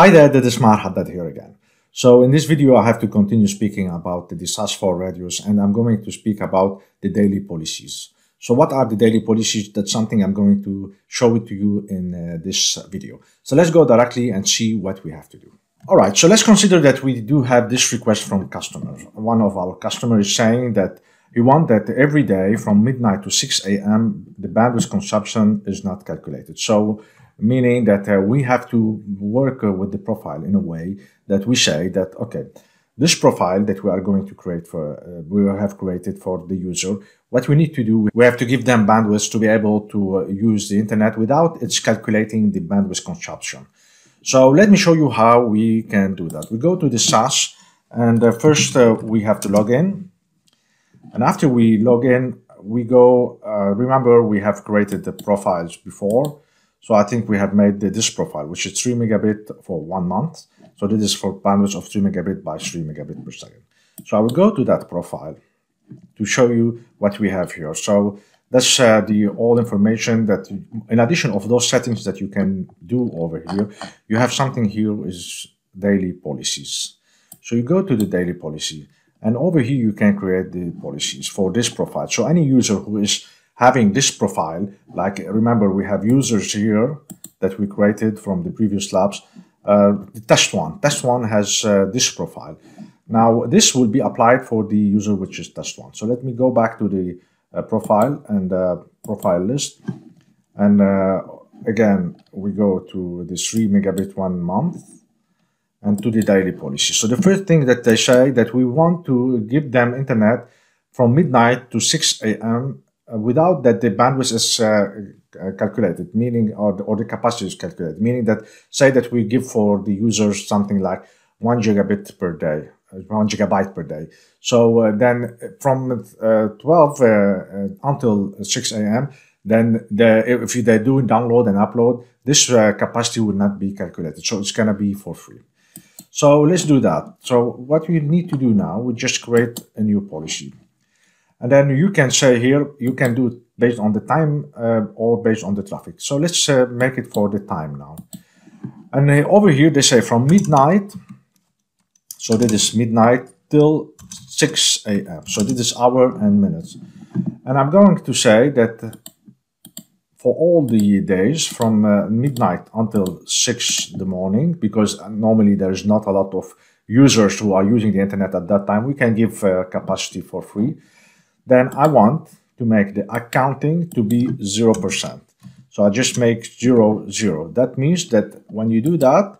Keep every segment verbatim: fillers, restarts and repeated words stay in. Hi there, that is Maher Haddad here again. So in this video I have to continue speaking about the S A S four Radius, and I'm going to speak about the daily policies. So what are the daily policies? That's something I'm going to show it to you in uh, this video. So let's go directly and see what we have to do. Alright, so let's consider that we do have this request from customers. One of our customers is saying that we want that every day from midnight to six A M the bandwidth consumption is not calculated. So meaning that uh, we have to work uh, with the profile in a way that we say that, okay, this profile that we are going to create for, uh, we have created for the user, what we need to do, we have to give them bandwidth to be able to uh, use the internet without it's calculating the bandwidth consumption. So let me show you how we can do that. We go to the S A S and uh, first uh, we have to log in. And after we log in, we go, uh, remember we have created the profiles before. So I think we have made this profile, which is three megabit for one month. So this is for bandwidth of three megabit by three megabit per second. So I will go to that profile to show you what we have here. So that's uh, the all information that, in addition of those settings that you can do over here, you have something here is daily policies. So you go to the daily policy, and over here you can create the policies for this profile. So any user who is having this profile, like remember we have users here that we created from the previous labs, uh, the test one. Test one has uh, this profile. Now this will be applied for the user which is test one. So let me go back to the uh, profile and uh, profile list. And uh, again, we go to the three megabit one month and to the daily policy. So the first thing that they say that we want to give them internet from midnight to six A M without that the bandwidth is uh, calculated, meaning or the, or the capacity is calculated, meaning that say that we give for the users something like one gigabit per day, one gigabyte per day. So uh, then from uh, twelve uh, until six A M, then the, if they do download and upload, this uh, capacity will not be calculated. So it's gonna be for free. So let's do that. So what we need to do now, we just create a new policy. And then you can say here, you can do it based on the time uh, or based on the traffic. So let's uh, make it for the time now. And uh, over here, they say from midnight. So that is midnight till six A M. So this is hour and minutes. And I'm going to say that for all the days from uh, midnight until six in the morning, because normally there is not a lot of users who are using the internet at that time, we can give uh, capacity for free. Then I want to make the accounting to be zero percent. So I just make zero, zero. That means that when you do that,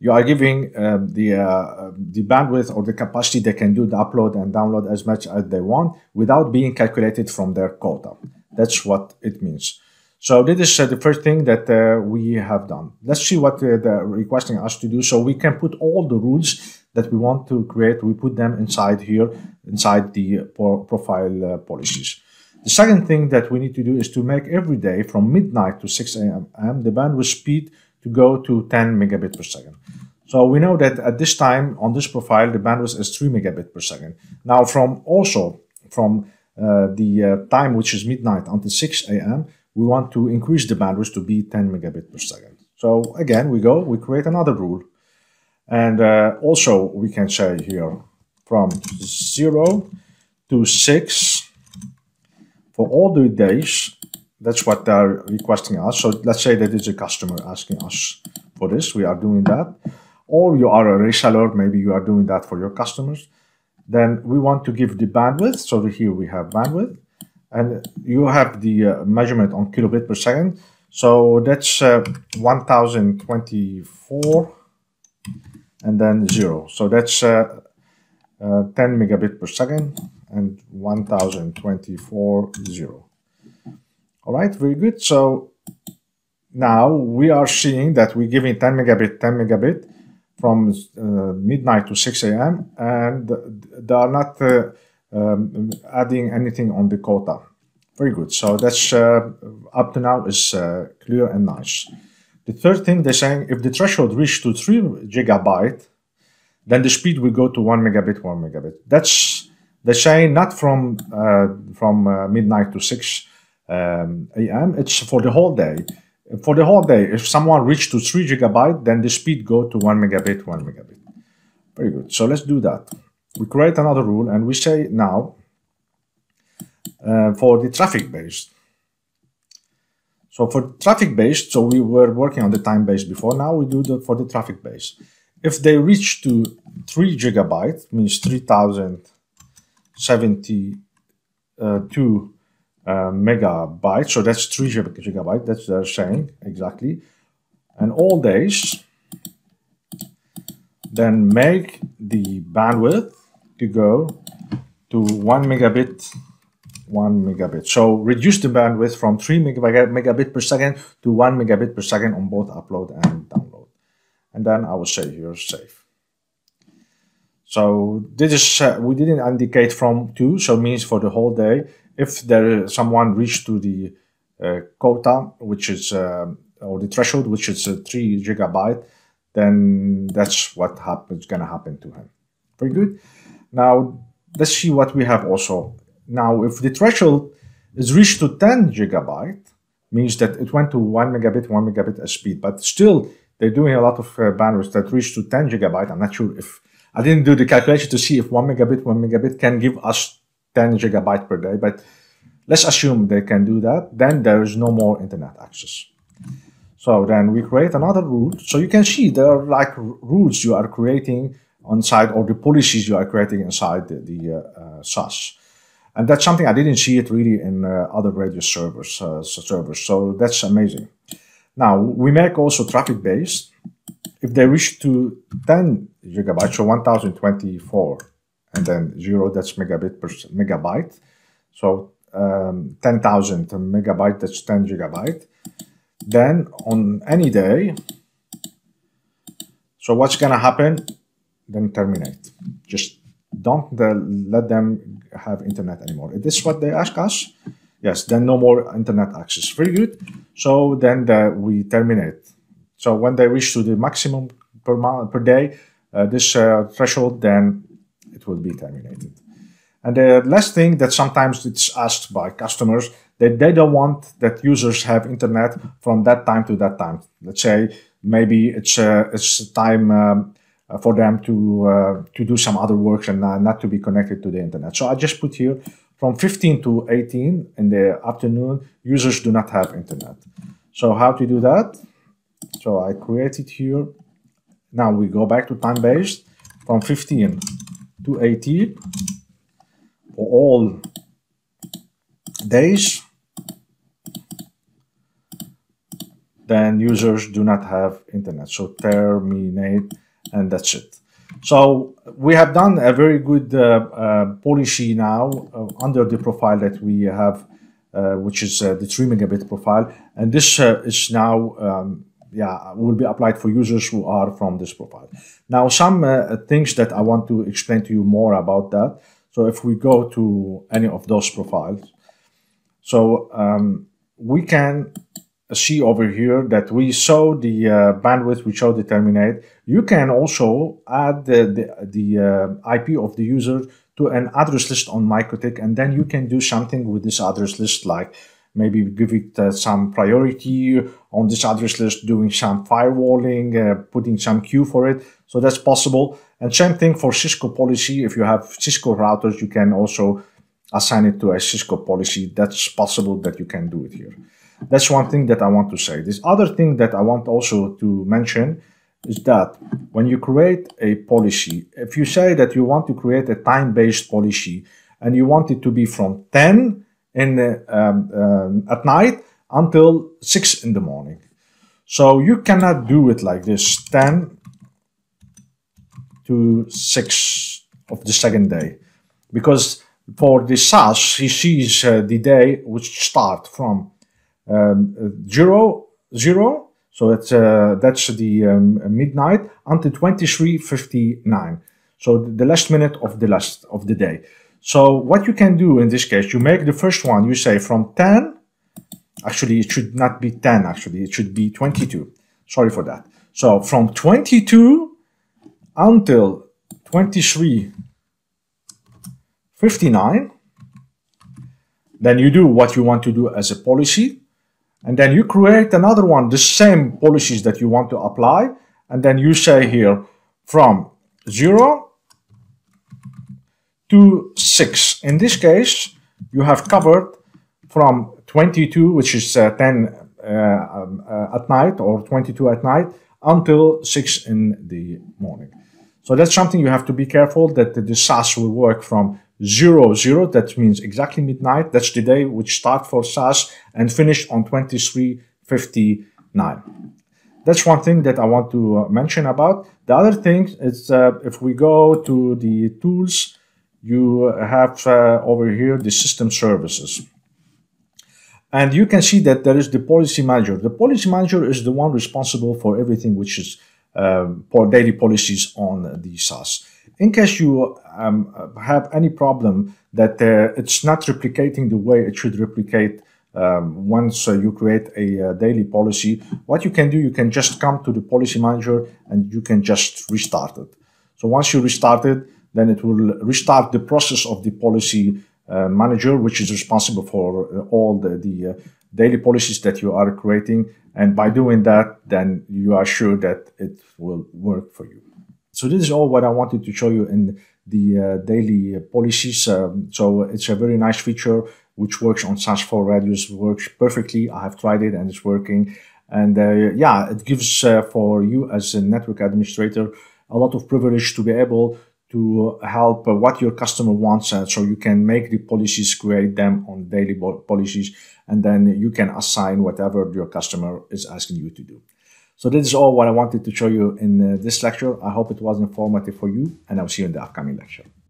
you are giving uh, the, uh, the bandwidth or the capacity they can do the upload and download as much as they want without being calculated from their quota. That's what it means. So this is uh, the first thing that uh, we have done. Let's see what uh, they're requesting us to do. So we can put all the rules that we want to create, we put them inside here, inside the profile uh, policies. The second thing that we need to do is to make every day from midnight to six A M the bandwidth speed to go to ten megabit per second. So we know that at this time on this profile the bandwidth is three megabit per second. Now from also from uh, the uh, time which is midnight until six A M we want to increase the bandwidth to be ten megabit per second. So again we go, we create another rule. And uh, also we can say here from zero to six for all the days. That's what they're requesting us. So let's say that it's a customer asking us for this. We are doing that. Or you are a reseller. Maybe you are doing that for your customers. Then we want to give the bandwidth. So here we have bandwidth. And you have the uh, measurement on kilobit per second. So that's uh, one thousand twenty-four. And then zero. So that's uh, uh, ten megabit per second and one thousand twenty-four zero. All right, very good. So now we are seeing that we're giving ten megabit, ten megabit from uh, midnight to six A M and they are not uh, um, adding anything on the quota. Very good. So that's uh, up to now is uh, clear and nice. The third thing they're saying, if the threshold reached to three gigabyte, then the speed will go to one megabit, one megabit. That's they're saying not from uh, from uh, midnight to six um, A M. It's for the whole day. for the whole day. If someone reached to three gigabyte, then the speed go to one megabit, one megabit. Very good. So let's do that. We create another rule and we say now uh, for the traffic based. So for traffic based, so we were working on the time based before. Now we do that for the traffic based. If they reach to three gigabyte, means three thousand seventy two uh, megabytes. So that's three gigabyte. That's they're saying exactly. And all days. Then make the bandwidth to go to one megabit, one megabit. So reduce the bandwidth from three megabit per second to one megabit per second on both upload and download. And then I will say here save. So this is uh, we didn't indicate from two, so it means for the whole day. If there is someone reached to the uh, quota, which is uh, or the threshold, which is uh, three gigabyte. Then that's what happens gonna happen to him. Very good. Now let's see what we have also. Now if the threshold is reached to ten gigabyte, means that it went to one megabit, one megabit as speed, but still they're doing a lot of uh, bandwidth that reach to ten gigabyte. I'm not sure if, I didn't do the calculation to see if one megabit, one megabit can give us ten gigabyte per day, but let's assume they can do that. Then there is no more internet access. So then we create another rule. So you can see there are like rules you are creating on site, or the policies you are creating inside the, the uh, uh, S A S. And that's something I didn't see it really in uh, other Radius servers, uh, servers. So that's amazing. Now we make also traffic based. If they reach to ten gigabytes, so one thousand twenty-four and then zero, that's megabit per megabyte. So um, ten thousand megabyte, that's ten gigabyte. Then on any day, so what's gonna happen? Then terminate. Just don't the, let them have internet anymore. Is this what they ask us? Yes, then no more internet access. Very good. So then the, we terminate. So when they reach to the maximum per, per day, uh, this uh, threshold, then it will be terminated. And the last thing that sometimes it's asked by customers, that they don't want that users have internet from that time to that time. Let's say maybe it's uh, it's time um, for them to uh, to do some other works and uh, not to be connected to the internet. So I just put here from fifteen to eighteen in the afternoon, users do not have internet. So how to do that? So I created here. Now we go back to time-based from fifteen to eighteen. For all days, then users do not have internet. So terminate, and that's it. So we have done a very good uh, uh, policy now uh, under the profile that we have, uh, which is uh, the three megabit profile. And this uh, is now, um, yeah, will be applied for users who are from this profile. Now, some uh, things that I want to explain to you more about that. So if we go to any of those profiles, so um, we can see over here that we saw the uh, bandwidth, we showed the terminate. You can also add the, the, the uh, I P of the user to an address list on MikroTik, and then you can do something with this address list, like maybe give it uh, some priority on this address list, doing some firewalling, uh, putting some queue for it. So that's possible. And same thing for Cisco policy. If you have Cisco routers, you can also assign it to a Cisco policy. That's possible that you can do it here. That's one thing that I want to say. This other thing that I want also to mention is that when you create a policy, if you say that you want to create a time-based policy and you want it to be from ten in the, um, um, at night until six in the morning. So you cannot do it like this, ten to six of the second day, because for the S A S, he sees uh, the day which start from um, zero, zero, so that's, uh, that's the um, midnight until twenty-three fifty-nine. So the last minute of the last of the day. So what you can do in this case, you make the first one, you say from ten, actually it should not be ten, actually it should be twenty-two, sorry for that. So from twenty-two until twenty-three fifty-nine, then you do what you want to do as a policy, And then you create another one, the same policies that you want to apply. And then you say here from zero to six. In this case, you have covered from twenty-two, which is uh, ten uh, um, uh, at night, or twenty-two at night, until six in the morning. So that's something you have to be careful, that the S A S will work from zero, zero, that means exactly midnight. That's the day which start for S A S and finish on twenty-three fifty-nine. That's one thing that I want to mention about. The other thing is uh, if we go to the tools, you have uh, over here the system services. And you can see that there is the policy manager. The policy manager is the one responsible for everything which is Um, for daily policies on the S A S. In case you um, have any problem that uh, it's not replicating the way it should replicate um, once uh, you create a uh, daily policy, what you can do, you can just come to the policy manager and you can just restart it. So once you restart it, then it will restart the process of the policy uh, manager, which is responsible for uh, all the, the uh, daily policies that you are creating. And by doing that, then you are sure that it will work for you. So this is all what I wanted to show you in the uh, daily policies. Um, so it's a very nice feature which works on S A S four Radius, works perfectly. I have tried it and it's working. And uh, yeah, it gives uh, for you as a network administrator a lot of privilege to be able to help uh, what your customer wants. Uh, so you can make the policies, create them on daily policies, and then you can assign whatever your customer is asking you to do. So this is all what I wanted to show you in uh, this lecture. I hope it was informative for you, and I'll see you in the upcoming lecture.